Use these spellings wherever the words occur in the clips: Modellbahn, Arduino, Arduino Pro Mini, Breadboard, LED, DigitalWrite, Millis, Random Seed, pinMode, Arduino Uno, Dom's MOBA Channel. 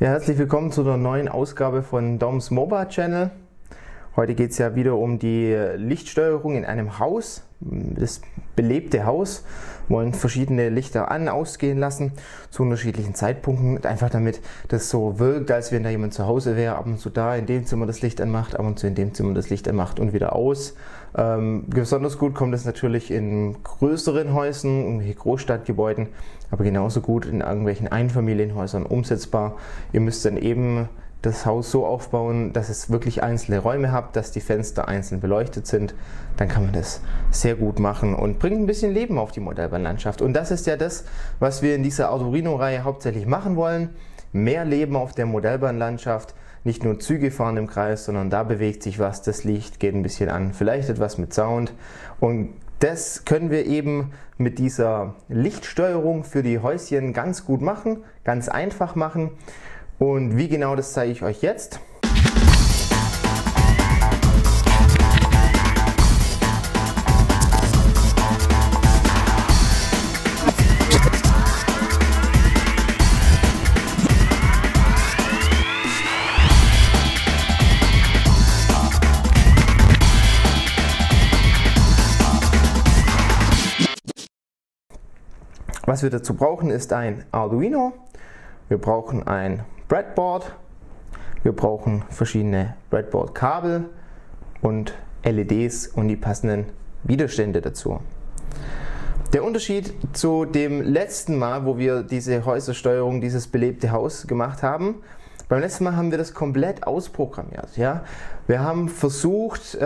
Ja, herzlich willkommen zu einer neuen Ausgabe von Dom's MOBA Channel. Heute geht es ja wieder um die Lichtsteuerung in einem Haus, das belebte Haus. Wir wollen verschiedene Lichter an- und ausgehen lassen zu unterschiedlichen Zeitpunkten, einfach damit das so wirkt, als wenn da jemand zu Hause wäre, ab und zu da in dem Zimmer das Licht anmacht, ab und zu in dem Zimmer das Licht anmacht und wieder aus. Besonders gut kommt es natürlich in größeren Häusern, in Großstadtgebäuden, aber genauso gut in irgendwelchen Einfamilienhäusern umsetzbar. Ihr müsst dann eben das Haus so aufbauen, dass es wirklich einzelne Räume habt, dass die Fenster einzeln beleuchtet sind. Dann kann man das sehr gut machen und bringt ein bisschen Leben auf die Modellbahnlandschaft. Und das ist ja das, was wir in dieser Arduino-Reihe hauptsächlich machen wollen. Mehr Leben auf der Modellbahnlandschaft. Nicht nur Züge fahren im Kreis, sondern da bewegt sich was. Das Licht geht ein bisschen an, vielleicht etwas mit Sound. Und das können wir eben mit dieser Lichtsteuerung für die Häuschen ganz gut machen, ganz einfach machen. Und wie genau, das zeige ich euch jetzt. Was wir dazu brauchen, ist ein Arduino. Wir brauchen ein Breadboard, wir brauchen verschiedene Breadboard-Kabel und LEDs und die passenden Widerstände dazu. Der Unterschied zu dem letzten Mal, wo wir diese Häusersteuerung, dieses belebte Haus gemacht haben: beim letzten Mal haben wir das komplett ausprogrammiert. Ja? Wir haben versucht,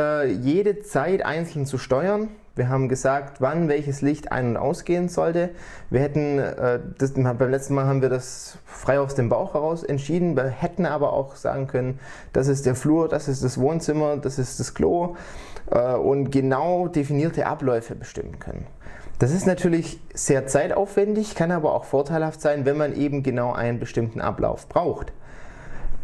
jede Zeit einzeln zu steuern. Wir haben gesagt, wann welches Licht ein- und ausgehen sollte. Wir hätten, beim letzten Mal haben wir das frei aus dem Bauch heraus entschieden. Wir hätten aber auch sagen können, das ist der Flur, das ist das Wohnzimmer, das ist das Klo und genau definierte Abläufe bestimmen können. Das ist natürlich sehr zeitaufwendig, kann aber auch vorteilhaft sein, wenn man eben genau einen bestimmten Ablauf braucht.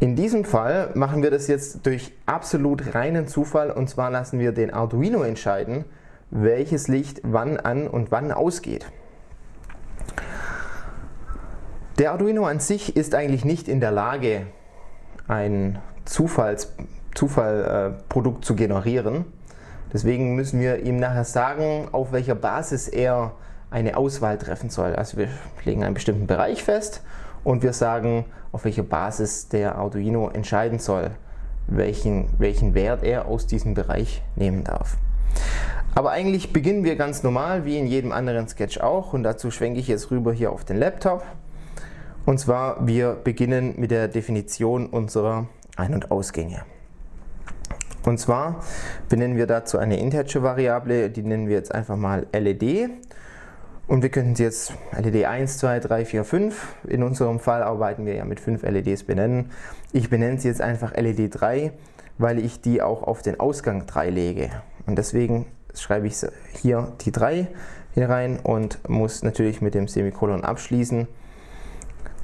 In diesem Fall machen wir das jetzt durch absolut reinen Zufall, und zwar lassen wir den Arduino entscheiden, welches Licht wann an und wann ausgeht. Der Arduino an sich ist eigentlich nicht in der Lage, ein Zufallsprodukt zu generieren. Deswegen müssen wir ihm nachher sagen, auf welcher Basis er eine Auswahl treffen soll. Also wir legen einen bestimmten Bereich fest und wir sagen, auf welcher Basis der Arduino entscheiden soll, welchen Wert er aus diesem Bereich nehmen darf. Aber eigentlich beginnen wir ganz normal, wie in jedem anderen Sketch auch, und dazu schwenke ich jetzt rüber hier auf den Laptop. Und zwar, wir beginnen mit der Definition unserer Ein- und Ausgänge. Und zwar benennen wir dazu eine Integer-Variable, die nennen wir jetzt einfach mal LED. Und wir könnten sie jetzt LED 1, 2, 3, 4, 5, in unserem Fall arbeiten wir ja mit 5 LEDs benennen. Ich benenne sie jetzt einfach LED 3, weil ich die auch auf den Ausgang 3 lege. Und deswegen schreibe ich hier die 3 hier rein und muss natürlich mit dem Semikolon abschließen.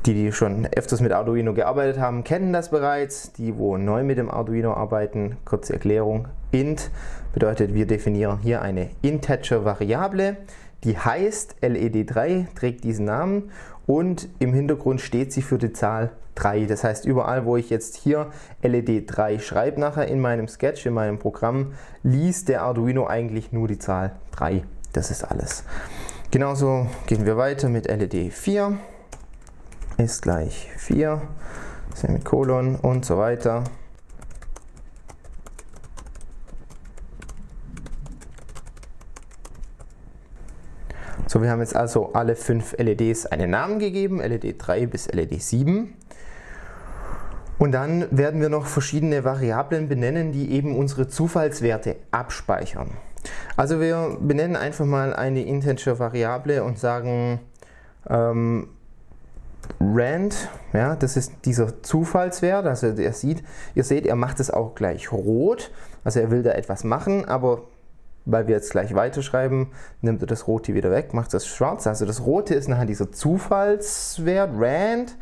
Die, die schon öfters mit Arduino gearbeitet haben, kennen das bereits. Die, wo neu mit dem Arduino arbeiten, kurze Erklärung. Int bedeutet, wir definieren hier eine Integer-Variable. Die heißt LED3, trägt diesen Namen und im Hintergrund steht sie für die Zahl 3. Das heißt, überall, wo ich jetzt hier LED3 schreibe, nachher in meinem Sketch, in meinem Programm, liest der Arduino eigentlich nur die Zahl 3. Das ist alles. Genauso gehen wir weiter mit LED4 ist gleich 4, Semikolon und so weiter. So, wir haben jetzt also alle 5 LEDs einen Namen gegeben, LED 3 bis LED 7. Und dann werden wir noch verschiedene Variablen benennen, die eben unsere Zufallswerte abspeichern. Also wir benennen einfach mal eine Integer-Variable und sagen Rand, ja, das ist dieser Zufallswert, also ihr seht, er macht es auch gleich rot, also er will da etwas machen, aber weil wir jetzt gleich weiterschreiben, nimmt er das Rote wieder weg, macht das schwarz. Also das Rote ist nachher dieser Zufallswert, Rand.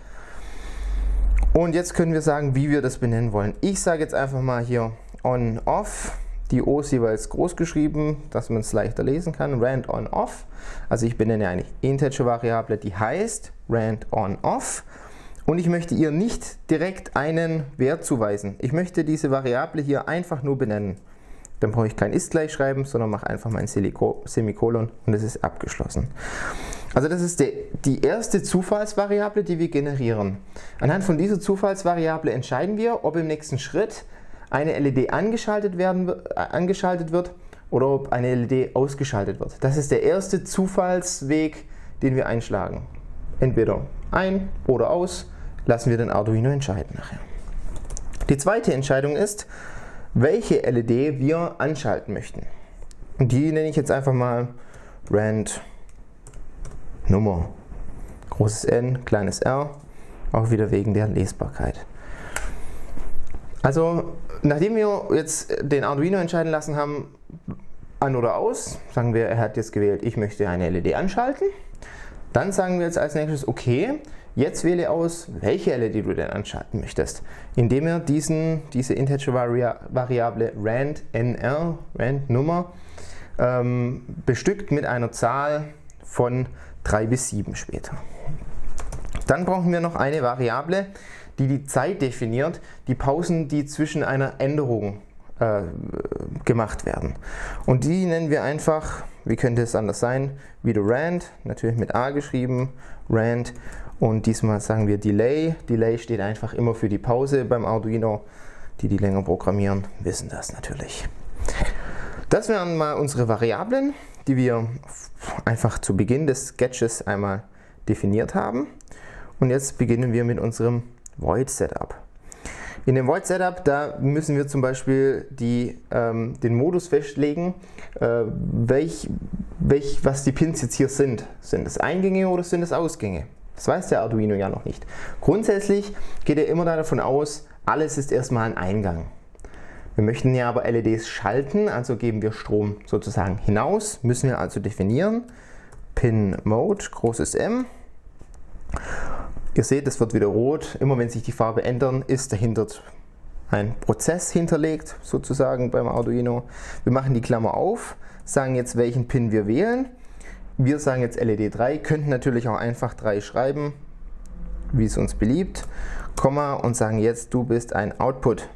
Und jetzt können wir sagen, wie wir das benennen wollen. Ich sage jetzt einfach mal hier on, off. Die O's jeweils groß geschrieben, dass man es leichter lesen kann. Rand, on, off. Also ich benenne eine Integer-Variable, die heißt Rand, on, off. Und ich möchte ihr nicht direkt einen Wert zuweisen. Ich möchte diese Variable hier einfach nur benennen. Dann brauche ich kein ist gleich schreiben, sondern mache einfach mein Semikolon und es ist abgeschlossen. Also das ist die erste Zufallsvariable, die wir generieren. Anhand von dieser Zufallsvariable entscheiden wir, ob im nächsten Schritt eine LED angeschaltet wird oder ob eine LED ausgeschaltet wird. Das ist der erste Zufallsweg, den wir einschlagen. Entweder ein oder aus, lassen wir den Arduino entscheiden nachher. Die zweite Entscheidung ist, welche LED wir anschalten möchten. Und die nenne ich jetzt einfach mal Rand Nummer. Großes N, kleines R, auch wieder wegen der Lesbarkeit. Also, nachdem wir jetzt den Arduino entscheiden lassen haben, an oder aus, sagen wir, er hat jetzt gewählt, ich möchte eine LED anschalten. Dann sagen wir jetzt als nächstes, okay, jetzt wähle aus, welche LED du denn anschalten möchtest, indem wir diese Integer-Variable rand nr, rand Nummer, bestückt mit einer Zahl von 3 bis 7 später. Dann brauchen wir noch eine Variable, die die Zeit definiert, die Pausen, die zwischen einer Änderung gemacht werden. Und die nennen wir einfach, wie könnte es anders sein, wieder Rand, natürlich mit A geschrieben, Rand, und diesmal sagen wir Delay. Delay steht einfach immer für die Pause beim Arduino. Die länger programmieren, wissen das natürlich. Das wären mal unsere Variablen, die wir einfach zu Beginn des Sketches einmal definiert haben. Und jetzt beginnen wir mit unserem Void Setup. In dem Void Setup, da müssen wir zum Beispiel den Modus festlegen, was die Pins jetzt hier sind. Sind es Eingänge oder sind es Ausgänge? Das weiß der Arduino ja noch nicht. Grundsätzlich geht er immer davon aus, alles ist erstmal ein Eingang. Wir möchten ja aber LEDs schalten, also geben wir Strom sozusagen hinaus, müssen wir also definieren. pinMode, großes M. Ihr seht, es wird wieder rot. Immer wenn sich die Farbe ändert, ist dahinter ein Prozess hinterlegt, sozusagen beim Arduino. Wir machen die Klammer auf, sagen jetzt, welchen Pin wir wählen. Wir sagen jetzt LED 3, könnten natürlich auch einfach 3 schreiben, wie es uns beliebt, Komma und sagen jetzt, du bist ein Output.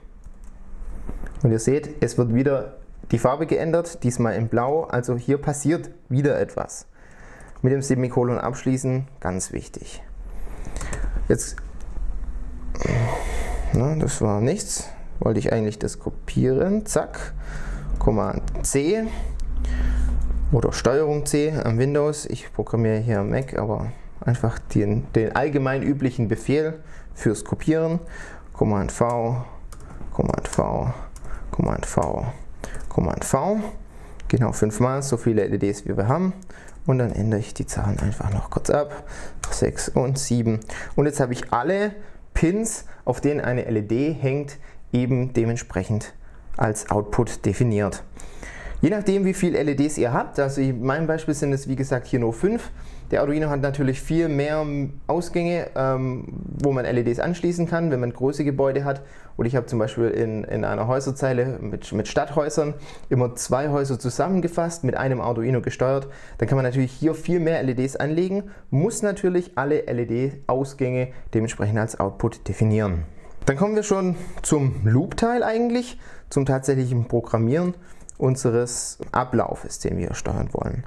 Und ihr seht, es wird wieder die Farbe geändert, diesmal in Blau, also hier passiert wieder etwas. Mit dem Semikolon abschließen, ganz wichtig. Jetzt, na, das war nichts, wollte ich eigentlich das kopieren, zack, Komma C oder Steuerung C am Windows, ich programmiere hier am Mac, aber einfach den allgemein üblichen Befehl fürs Kopieren, Command V, Command V, Command V, Command V, genau 5-mal, so viele LEDs wie wir haben. Und dann ändere ich die Zahlen einfach noch kurz ab, 6 und 7. Und jetzt habe ich alle Pins, auf denen eine LED hängt, eben dementsprechend als Output definiert. Je nachdem, wie viele LEDs ihr habt, also in meinem Beispiel sind es wie gesagt hier nur 5. Der Arduino hat natürlich viel mehr Ausgänge, wo man LEDs anschließen kann, wenn man große Gebäude hat. Und ich habe zum Beispiel in einer Häuserzeile mit Stadthäusern immer 2 Häuser zusammengefasst, mit einem Arduino gesteuert. Dann kann man natürlich hier viel mehr LEDs anlegen, muss natürlich alle LED-Ausgänge dementsprechend als Output definieren. Dann kommen wir schon zum Loop-Teil eigentlich, zum tatsächlichen Programmieren unseres Ablaufes, den wir steuern wollen.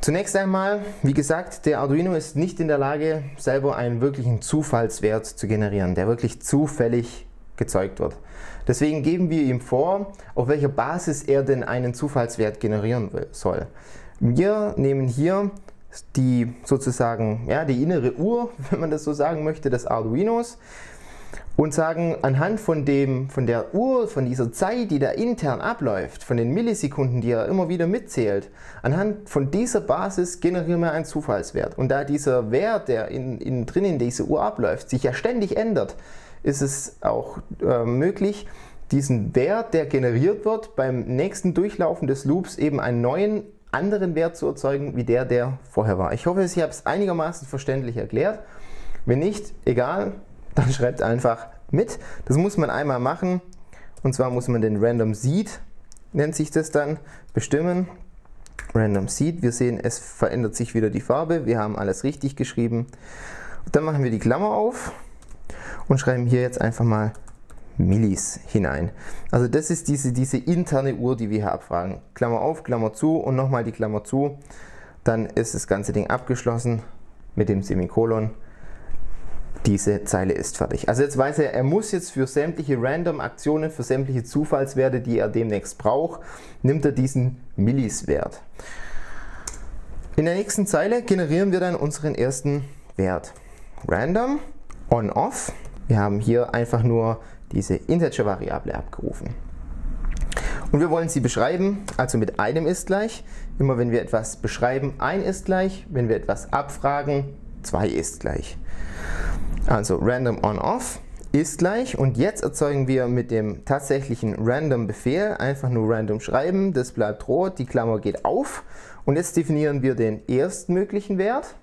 Zunächst einmal, wie gesagt, der Arduino ist nicht in der Lage, selber einen wirklichen Zufallswert zu generieren, der wirklich zufällig gezeugt wird. Deswegen geben wir ihm vor, auf welcher Basis er denn einen Zufallswert generieren soll. Wir nehmen hier die sozusagen, ja, die innere Uhr, wenn man das so sagen möchte, des Arduinos und sagen, anhand von der Uhr, von dieser Zeit, die da intern abläuft, von den Millisekunden, die er immer wieder mitzählt, anhand von dieser Basis generieren wir einen Zufallswert. Und da dieser Wert, der in dieser Uhr abläuft, sich ja ständig ändert, ist es auch möglich, diesen Wert, der generiert wird, beim nächsten Durchlaufen des Loops eben einen neuen, anderen Wert zu erzeugen, wie der vorher war. Ich hoffe, ich habe es einigermaßen verständlich erklärt. Wenn nicht, egal. Dann schreibt einfach mit. Das muss man einmal machen. Und zwar muss man den Random Seed, nennt sich das dann, bestimmen. Random Seed. Wir sehen, es verändert sich wieder die Farbe. Wir haben alles richtig geschrieben. Dann machen wir die Klammer auf. und schreiben hier jetzt einfach mal Millis hinein. Also das ist diese interne Uhr, die wir hier abfragen. Klammer auf, Klammer zu und nochmal die Klammer zu. Dann ist das ganze Ding abgeschlossen mit dem Semikolon. Diese Zeile ist fertig. Also jetzt weiß er, er muss jetzt für sämtliche Random-Aktionen, für sämtliche Zufallswerte, die er demnächst braucht, nimmt er diesen Millis-Wert. In der nächsten Zeile generieren wir dann unseren ersten Wert. Random, on-off. Wir haben hier einfach nur diese Integer-Variable abgerufen. Und wir wollen sie beschreiben, also mit einem ist gleich. Immer wenn wir etwas beschreiben, ein ist gleich. Wenn wir etwas abfragen, zwei ist gleich. Also random on off ist gleich, und jetzt erzeugen wir mit dem tatsächlichen random Befehl einfach nur random schreiben, das bleibt rot, die Klammer geht auf und jetzt definieren wir den erstmöglichen Wert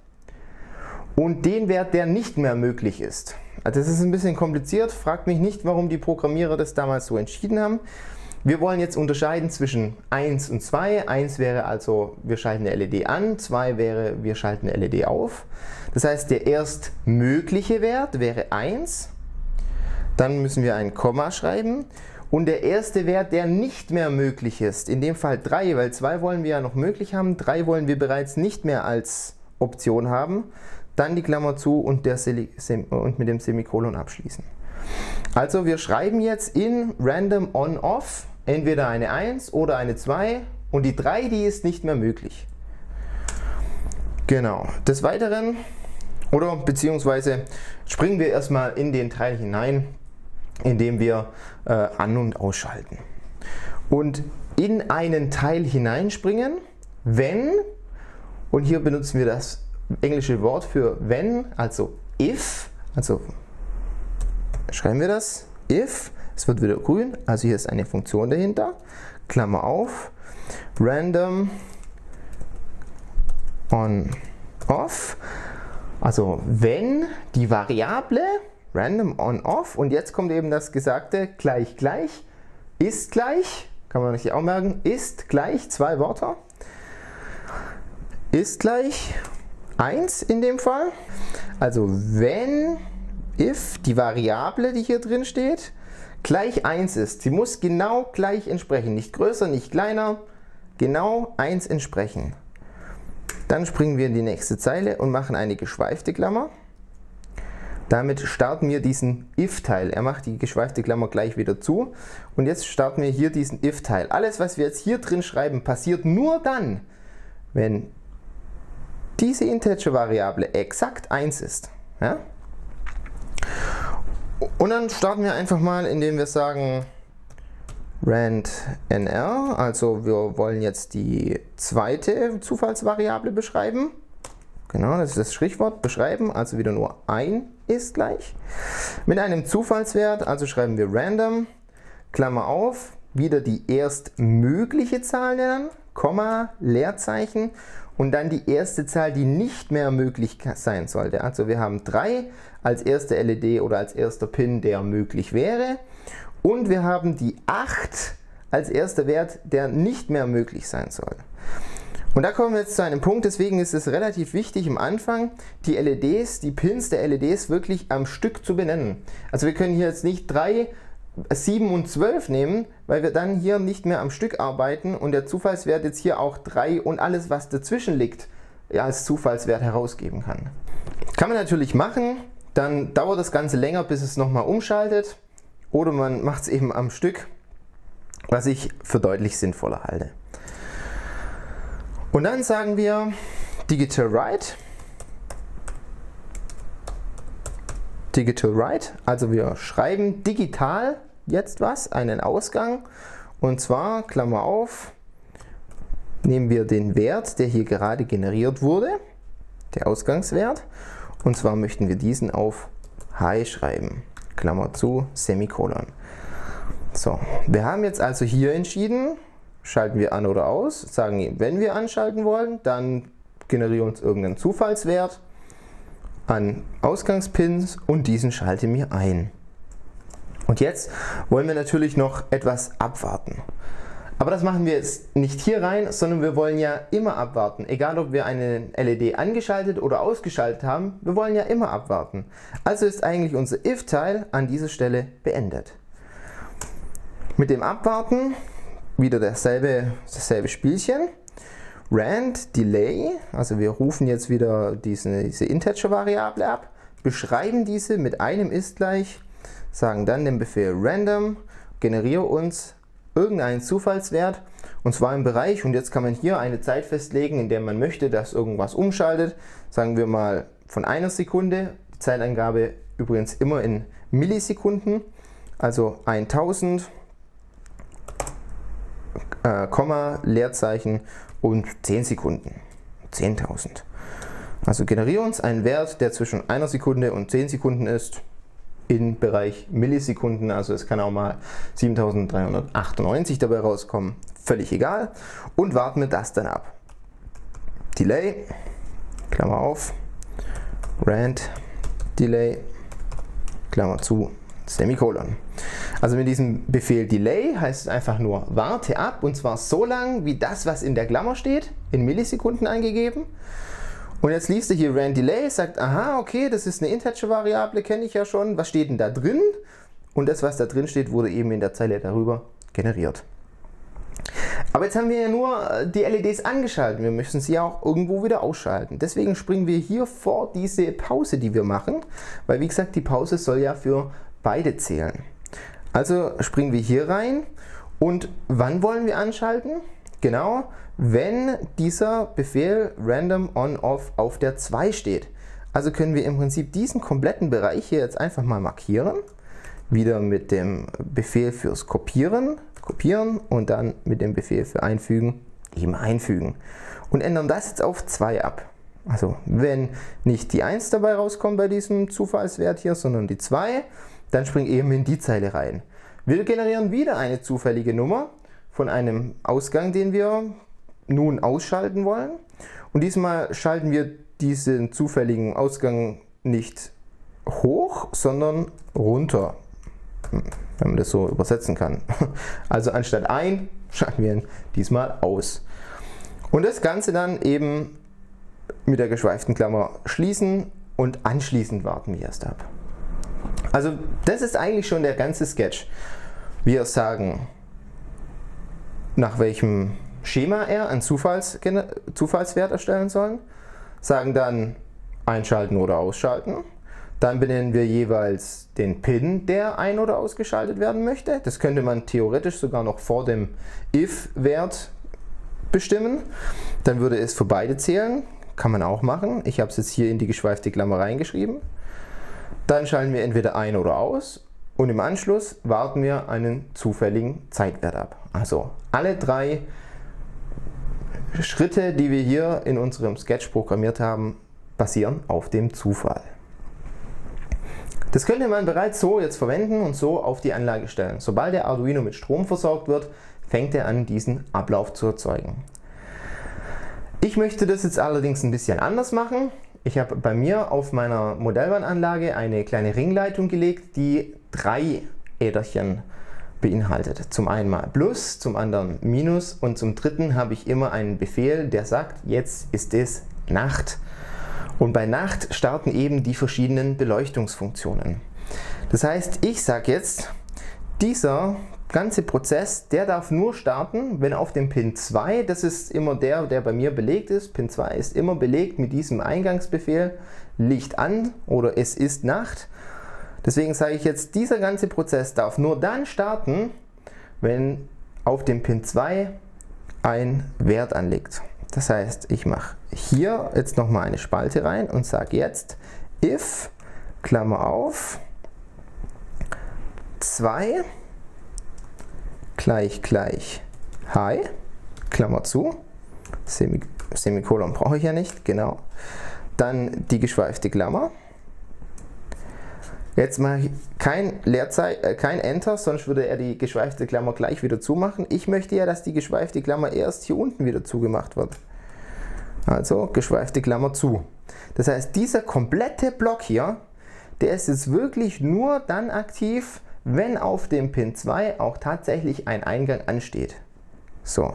und den Wert, der nicht mehr möglich ist. Also das ist ein bisschen kompliziert, fragt mich nicht, warum die Programmierer das damals so entschieden haben. Wir wollen jetzt unterscheiden zwischen 1 und 2. 1 wäre also, wir schalten eine LED an, 2 wäre, wir schalten eine LED auf. Das heißt, der erstmögliche Wert wäre 1, dann müssen wir ein Komma schreiben und der erste Wert, der nicht mehr möglich ist, in dem Fall 3, weil 2 wollen wir ja noch möglich haben, 3 wollen wir bereits nicht mehr als Option haben, dann die Klammer zu und mit dem Semikolon abschließen. Also wir schreiben jetzt in random on off entweder eine 1 oder eine 2 und die 3, die ist nicht mehr möglich. Genau, des Weiteren oder beziehungsweise springen wir erstmal in den Teil hinein, indem wir an- und ausschalten. Und in einen Teil hineinspringen, wenn, und hier benutzen wir das englische Wort für wenn, also if, also schreiben wir das, if, es wird wieder grün, also hier ist eine Funktion dahinter, Klammer auf, random on off, also wenn die Variable random on off, und jetzt kommt eben das Gesagte, gleich gleich, ist gleich, kann man sich auch merken, ist gleich, zwei Wörter, ist gleich 1 in dem Fall, also wenn if die Variable, die hier drin steht, gleich 1 ist. Sie muss genau gleich entsprechen, nicht größer, nicht kleiner, genau 1 entsprechen. Dann springen wir in die nächste Zeile und machen eine geschweifte Klammer. Damit starten wir diesen if-Teil. Er macht die geschweifte Klammer gleich wieder zu und jetzt starten wir hier diesen if-Teil. Alles, was wir jetzt hier drin schreiben, passiert nur dann, wenn diese Integer-Variable exakt 1 ist. Ja? Und dann starten wir einfach mal, indem wir sagen rand nr, also wir wollen jetzt die zweite Zufallsvariable beschreiben. Genau, das ist das Strichwort, beschreiben, also wieder nur ein ist gleich. Mit einem Zufallswert, also schreiben wir random, Klammer auf, wieder die erstmögliche Zahl nennen, Komma, Leerzeichen und dann die erste Zahl, die nicht mehr möglich sein sollte. Also wir haben 3 als erste LED oder als erster Pin, der möglich wäre, und wir haben die 8 als erster Wert, der nicht mehr möglich sein soll. Und da kommen wir jetzt zu einem Punkt, deswegen ist es relativ wichtig am Anfang, die LEDs, die Pins der LEDs wirklich am Stück zu benennen. Also wir können hier jetzt nicht 3, 7 und 12 nehmen, weil wir dann hier nicht mehr am Stück arbeiten und der Zufallswert jetzt hier auch 3 und alles, was dazwischen liegt, ja, als Zufallswert herausgeben kann. Kann man natürlich machen, dann dauert das Ganze länger, bis es nochmal umschaltet, oder man macht es eben am Stück, was ich für deutlich sinnvoller halte. Und dann sagen wir DigitalWrite. DigitalWrite, also wir schreiben digital jetzt was, einen Ausgang, und zwar, Klammer auf, nehmen wir den Wert, der hier gerade generiert wurde, der Ausgangswert, und zwar möchten wir diesen auf Hi schreiben, Klammer zu, Semikolon. So, wir haben jetzt also hier entschieden, schalten wir an oder aus, sagen, wenn wir anschalten wollen, dann generieren uns irgendeinen Zufallswert an Ausgangspins und diesen schalte mir ein. Und jetzt wollen wir natürlich noch etwas abwarten. Aber das machen wir jetzt nicht hier rein, sondern wir wollen ja immer abwarten. Egal ob wir eine LED angeschaltet oder ausgeschaltet haben, wir wollen ja immer abwarten. Also ist eigentlich unser if-Teil an dieser Stelle beendet. Mit dem Abwarten wieder dasselbe Spielchen. Rand, Delay, also wir rufen jetzt wieder diese Integer-Variable ab, beschreiben diese mit einem ist gleich, sagen dann den Befehl Random, generiere uns irgendeinen Zufallswert, und zwar im Bereich, und jetzt kann man hier eine Zeit festlegen, in der man möchte, dass irgendwas umschaltet, sagen wir mal von einer Sekunde, die Zeitangabe übrigens immer in Millisekunden, also 1000, Komma, Leerzeichen und 10 Sekunden, 10.000. Also generiere uns einen Wert, der zwischen einer Sekunde und 10 Sekunden ist, im Bereich Millisekunden, also es kann auch mal 7398 dabei rauskommen, völlig egal, und warten wir das dann ab. Delay, Klammer auf, Rand, Delay, Klammer zu, Semikolon. Also mit diesem Befehl Delay heißt es einfach nur warte ab, und zwar so lang wie das, was in der Klammer steht, in Millisekunden eingegeben. Und jetzt liest er hier Rand Delay, sagt, aha, okay, das ist eine Integer-Variable, kenne ich ja schon, was steht denn da drin? Und das, was da drin steht, wurde eben in der Zeile darüber generiert. Aber jetzt haben wir ja nur die LEDs angeschaltet, wir müssen sie ja auch irgendwo wieder ausschalten. Deswegen springen wir hier vor diese Pause, die wir machen, weil wie gesagt, die Pause soll ja für beide zählen. Also springen wir hier rein, und wann wollen wir anschalten? Genau, wenn dieser Befehl Random On Off auf der 2 steht. Also können wir im Prinzip diesen kompletten Bereich hier jetzt einfach mal markieren. Wieder mit dem Befehl fürs Kopieren, kopieren, und dann mit dem Befehl für Einfügen, eben einfügen. Und ändern das jetzt auf 2 ab. Also wenn nicht die 1 dabei rauskommt bei diesem Zufallswert hier, sondern die 2, dann springt eben in die Zeile rein. Wir generieren wieder eine zufällige Nummer von einem Ausgang, den wir nun ausschalten wollen. Und diesmal schalten wir diesen zufälligen Ausgang nicht hoch, sondern runter, wenn man das so übersetzen kann. Also anstatt ein, schalten wir ihn diesmal aus. Und das Ganze dann eben mit der geschweiften Klammer schließen, und anschließend warten wir erst ab. Also das ist eigentlich schon der ganze Sketch. Wir sagen, nach welchem Schema er einen Zufallswert erstellen soll, sagen dann einschalten oder ausschalten, dann benennen wir jeweils den Pin, der ein- oder ausgeschaltet werden möchte. Das könnte man theoretisch sogar noch vor dem if-Wert bestimmen, dann würde es für beide zählen, kann man auch machen. Ich habe es jetzt hier in die geschweifte Klammer reingeschrieben. Dann schalten wir entweder ein oder aus, und im Anschluss warten wir einen zufälligen Zeitwert ab. Also alle drei Schritte, die wir hier in unserem Sketch programmiert haben, basieren auf dem Zufall. Das könnte man bereits so jetzt verwenden und so auf die Anlage stellen. Sobald der Arduino mit Strom versorgt wird, fängt er an, diesen Ablauf zu erzeugen. Ich möchte das jetzt allerdings ein bisschen anders machen. Ich habe bei mir auf meiner Modellbahnanlage eine kleine Ringleitung gelegt, die 3 Äderchen beinhaltet. Zum einen mal Plus, zum anderen Minus, und zum dritten habe ich immer einen Befehl, der sagt, jetzt ist es Nacht. Und bei Nacht starten eben die verschiedenen Beleuchtungsfunktionen. Das heißt, ich sage jetzt, dieser ganze Prozess, der darf nur starten, wenn auf dem Pin 2, das ist immer der bei mir belegt ist, Pin 2 ist immer belegt mit diesem Eingangsbefehl Licht an oder es ist Nacht. Deswegen sage ich jetzt, dieser ganze Prozess darf nur dann starten, wenn auf dem Pin 2 ein Wert anliegt. Das heißt, ich mache hier jetzt nochmal eine Spalte rein und sage jetzt if, Klammer auf, 2 gleich Hi, Klammer zu, Semikolon brauche ich ja nicht, genau, dann die geschweifte Klammer. Jetzt mache ich kein Enter, sonst würde er die geschweifte Klammer gleich wieder zumachen. Ich möchte ja, dass die geschweifte Klammer erst hier unten wieder zugemacht wird. Also geschweifte Klammer zu. Das heißt, dieser komplette Block hier, der ist jetzt wirklich nur dann aktiv, wenn auf dem Pin 2 auch tatsächlich ein Eingang ansteht. So.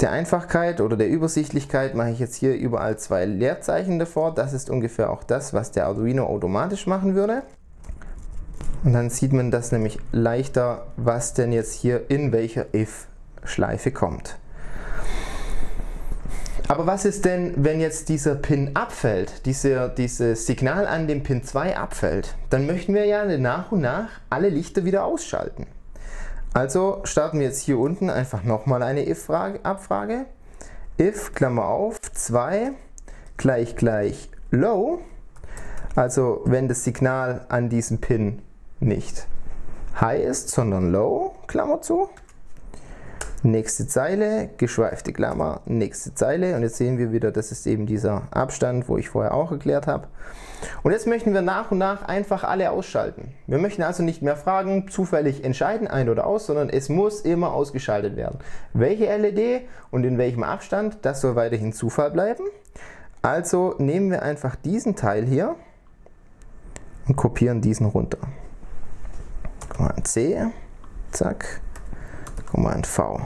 Der Einfachkeit oder der Übersichtlichkeit mache ich jetzt hier überall zwei Leerzeichen davor. Das ist ungefähr auch das, was der Arduino automatisch machen würde. Und dann sieht man das nämlich leichter, was denn jetzt hier in welcher if-Schleife kommt. Aber was ist denn, wenn jetzt dieser Pin abfällt, dieses Signal an dem Pin 2 abfällt? Dann möchten wir ja nach und nach alle Lichter wieder ausschalten. Also starten wir jetzt hier unten einfach nochmal eine if-Abfrage. If, Klammer auf, 2, gleich gleich low. Also wenn das Signal an diesem Pin nicht high ist, sondern low, Klammer zu. Nächste Zeile, geschweifte Klammer, nächste Zeile, und jetzt sehen wir wieder, das ist eben dieser Abstand, wo ich vorher auch erklärt habe. Und jetzt möchten wir nach und nach einfach alle ausschalten. Wir möchten also nicht mehr fragen, zufällig entscheiden, ein oder aus, sondern es muss immer ausgeschaltet werden. Welche LED und in welchem Abstand, das soll weiterhin Zufall bleiben. Also nehmen wir einfach diesen Teil hier und kopieren diesen runter. Command C, zack. Command V.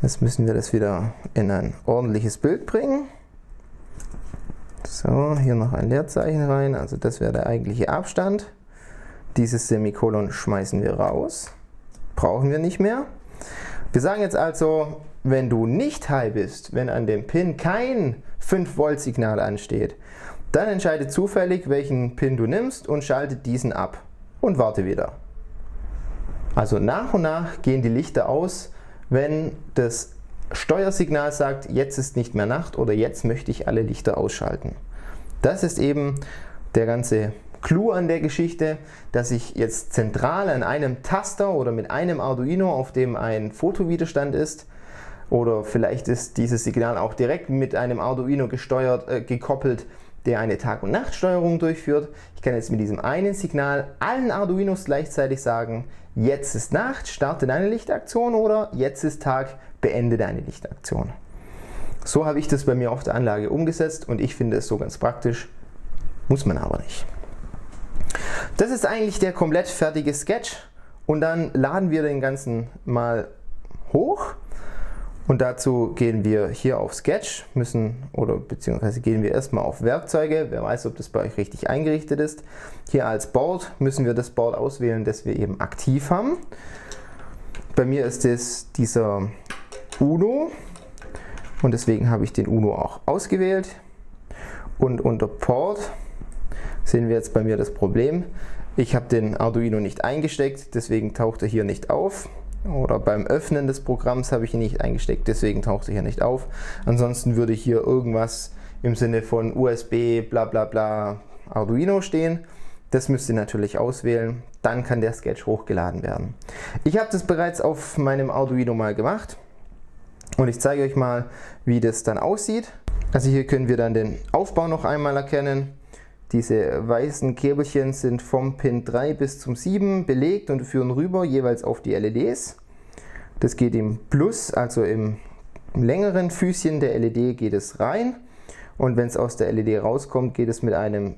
Jetzt müssen wir das wieder in ein ordentliches Bild bringen. So, hier noch ein Leerzeichen rein, also das wäre der eigentliche Abstand. Dieses Semikolon schmeißen wir raus, brauchen wir nicht mehr. Wir sagen jetzt also, wenn du nicht high bist, wenn an dem Pin kein 5 Volt Signal ansteht, dann entscheide zufällig, welchen Pin du nimmst und schalte diesen ab und warte wieder. Also nach und nach gehen die Lichter aus, wenn das Steuersignal sagt, jetzt ist nicht mehr Nacht oder jetzt möchte ich alle Lichter ausschalten. Das ist eben der ganze Clou an der Geschichte, dass ich jetzt zentral an einem Taster oder mit einem Arduino, auf dem ein Fotowiderstand ist, oder vielleicht ist dieses Signal auch direkt mit einem Arduino gesteuert, gekoppelt, der eine Tag- und Nachtsteuerung durchführt. Ich kann jetzt mit diesem einen Signal allen Arduinos gleichzeitig sagen, jetzt ist Nacht, starte deine Lichtaktion, oder jetzt ist Tag, beende deine Lichtaktion. So habe ich das bei mir auf der Anlage umgesetzt und ich finde es so ganz praktisch, muss man aber nicht. Das ist eigentlich der komplett fertige Sketch und dann laden wir den ganzen mal hoch. Und dazu gehen wir hier auf Sketch, beziehungsweise gehen wir erstmal auf Werkzeuge. Wer weiß, ob das bei euch richtig eingerichtet ist. Hier als Board müssen wir das Board auswählen, das wir eben aktiv haben. Bei mir ist es dieser Uno und deswegen habe ich den Uno auch ausgewählt. Und unter Port sehen wir jetzt bei mir das Problem. Ich habe den Arduino nicht eingesteckt, deswegen taucht er hier nicht auf. Oder beim Öffnen des Programms habe ich ihn nicht eingesteckt, deswegen taucht er hier nicht auf. Ansonsten würde hier irgendwas im Sinne von USB, bla bla bla, Arduino stehen. Das müsst ihr natürlich auswählen, dann kann der Sketch hochgeladen werden. Ich habe das bereits auf meinem Arduino mal gemacht und ich zeige euch mal, wie das dann aussieht. Also hier können wir dann den Aufbau noch einmal erkennen. Diese weißen Käbelchen sind vom Pin 3 bis zum 7 belegt und führen rüber jeweils auf die LEDs. Das geht im Plus, also im längeren Füßchen der LED geht es rein. Und wenn es aus der LED rauskommt, geht es mit einem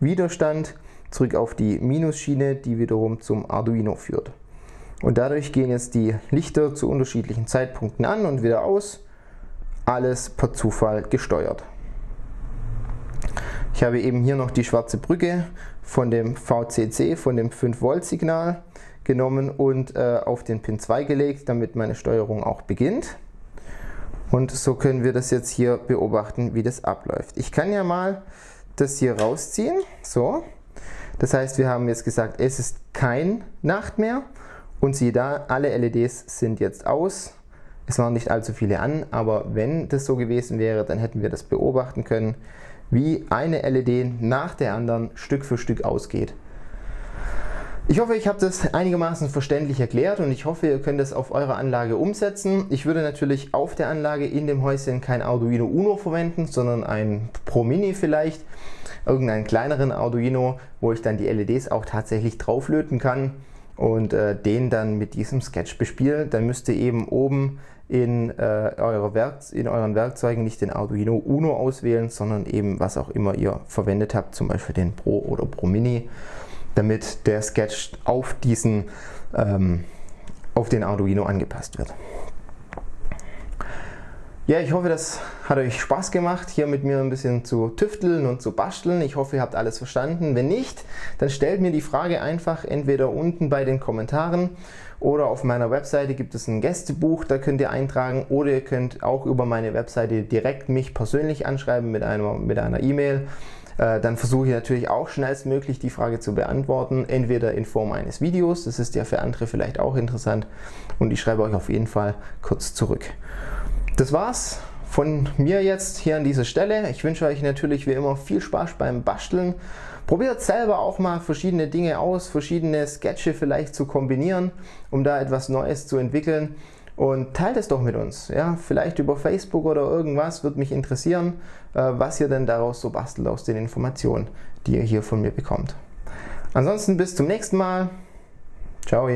Widerstand zurück auf die Minusschiene, die wiederum zum Arduino führt. Und dadurch gehen jetzt die Lichter zu unterschiedlichen Zeitpunkten an und wieder aus. Alles per Zufall gesteuert. Ich habe eben hier noch die schwarze Brücke von dem VCC, von dem 5-Volt-Signal genommen und auf den Pin 2 gelegt, damit meine Steuerung auch beginnt. Und so können wir das jetzt hier beobachten, wie das abläuft. Ich kann ja mal das hier rausziehen. So. Das heißt, wir haben jetzt gesagt, es ist kein Nacht mehr. Und siehe da, alle LEDs sind jetzt aus. Es waren nicht allzu viele an, aber wenn das so gewesen wäre, dann hätten wir das beobachten können, wie eine LED nach der anderen Stück für Stück ausgeht. Ich hoffe, ich habe das einigermaßen verständlich erklärt und ich hoffe, ihr könnt das auf eurer Anlage umsetzen. Ich würde natürlich auf der Anlage in dem Häuschen kein Arduino Uno verwenden, sondern ein Pro Mini vielleicht, irgendeinen kleineren Arduino, wo ich dann die LEDs auch tatsächlich drauflöten kann und den dann mit diesem Sketch bespiele. Dann müsst ihr eben oben in euren Werkzeugen nicht den Arduino Uno auswählen, sondern eben was auch immer ihr verwendet habt, zum Beispiel den Pro oder Pro Mini, damit der Sketch auf diesen auf den Arduino angepasst wird. Ja, ich hoffe, das hat euch Spaß gemacht, hier mit mir ein bisschen zu tüfteln und zu basteln. Ich hoffe, ihr habt alles verstanden. Wenn nicht, dann stellt mir die Frage einfach entweder unten bei den Kommentaren oder auf meiner Webseite gibt es ein Gästebuch, da könnt ihr eintragen, oder ihr könnt auch über meine Webseite direkt mich persönlich anschreiben mit einer E-Mail. Dann versuche ich natürlich auch schnellstmöglich die Frage zu beantworten, entweder in Form eines Videos, das ist ja für andere vielleicht auch interessant, und ich schreibe euch auf jeden Fall kurz zurück. Das war's von mir jetzt hier an dieser Stelle. Ich wünsche euch natürlich wie immer viel Spaß beim Basteln. Probiert selber auch mal verschiedene Dinge aus, verschiedene Sketche vielleicht zu kombinieren, um da etwas Neues zu entwickeln. Und teilt es doch mit uns. Ja? Vielleicht über Facebook oder irgendwas, würde mich interessieren, was ihr denn daraus so bastelt aus den Informationen, die ihr hier von mir bekommt. Ansonsten bis zum nächsten Mal. Ciao.